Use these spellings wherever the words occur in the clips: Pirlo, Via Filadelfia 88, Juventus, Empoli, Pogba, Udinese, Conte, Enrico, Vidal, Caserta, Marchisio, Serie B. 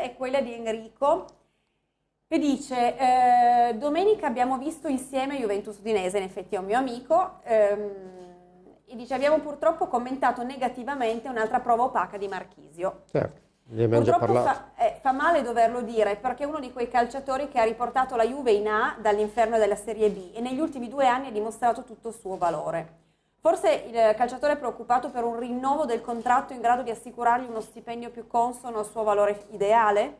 è quella di Enrico, che dice: domenica abbiamo visto insieme Juventus Udinese, in effetti è un mio amico, e dice: abbiamo purtroppo commentato negativamente un'altra prova opaca di Marchisio. Certo, ne abbiamo già parlato. Fa male doverlo dire, perché è uno di quei calciatori che ha riportato la Juve in A dall'inferno della Serie B e negli ultimi 2 anni ha dimostrato tutto il suo valore. Forse il calciatore è preoccupato per un rinnovo del contratto in grado di assicurargli uno stipendio più consono al suo valore ideale?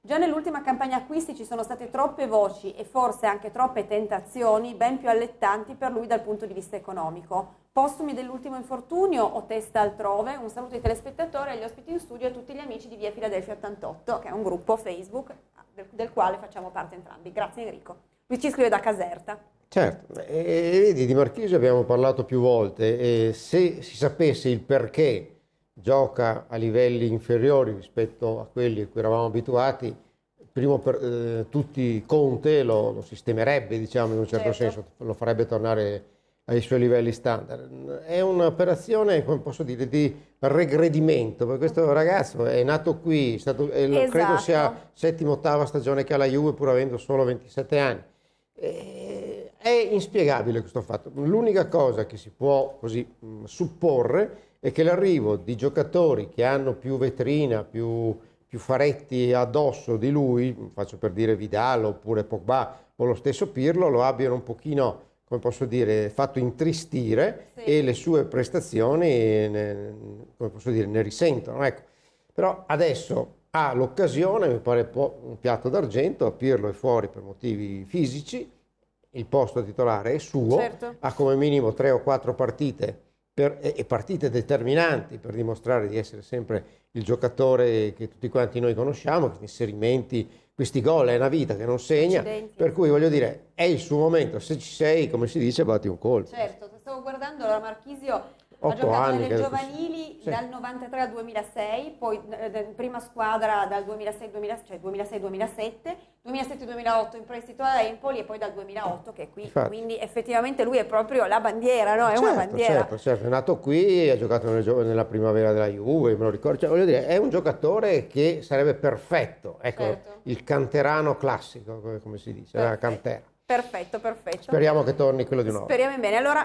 Già nell'ultima campagna acquisti ci sono state troppe voci e forse anche troppe tentazioni ben più allettanti per lui dal punto di vista economico. Postumi dell'ultimo infortunio o testa altrove? Un saluto ai telespettatori, agli ospiti in studio e a tutti gli amici di Via Filadelfia 88, che è un gruppo Facebook del quale facciamo parte entrambi. Grazie Enrico. Lui ci scrive da Caserta. Certo, e vedi, di Marchisio abbiamo parlato più volte, e se si sapesse il perché gioca a livelli inferiori rispetto a quelli a cui eravamo abituati, primo per tutti Conte lo sistemerebbe, diciamo, in un certo senso, lo farebbe tornare ai suoi livelli standard. È un'operazione, come posso dire, di regredimento, perché questo ragazzo è nato qui, è stato, credo sia settima, ottava stagione che ha la Juve, pur avendo solo 27 anni. È inspiegabile questo fatto. L'unica cosa che si può così supporre è che l'arrivo di giocatori che hanno più vetrina, più faretti addosso di lui, faccio per dire Vidal oppure Pogba o lo stesso Pirlo, lo abbiano un pochino, come posso dire, fatto intristire, sì, e le sue prestazioni come posso dire, ne risentono. Ecco. Però adesso ha l'occasione, mi pare un piatto d'argento, Pirlo è fuori per motivi fisici, il posto titolare è suo, certo, ha come minimo 3 o 4 partite e partite determinanti per dimostrare di essere sempre il giocatore che tutti quanti noi conosciamo, questi inserimenti, questi gol, è una vita che non segna, accidenti, per cui voglio dire è il suo momento, se ci sei, come si dice, batti un colpo. Certo, stavo guardando, allora Marchisio ha giocato nelle giovanili dal 93 al 2006, poi prima squadra dal 2006-2007, 2007-2008 in prestito a Empoli e poi dal 2008 che è qui. Infatti. Quindi effettivamente lui è proprio la bandiera, no? È certo, una bandiera. Certo, è nato qui, ha giocato nella primavera della Juve, me lo ricordo, cioè, voglio dire, è un giocatore che sarebbe perfetto, ecco, certo, il canterano classico, come si dice, la cantera. Perfetto, perfetto. Speriamo che torni quello di nuovo. Speriamo bene. Allora